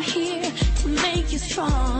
I'm here to make you strong.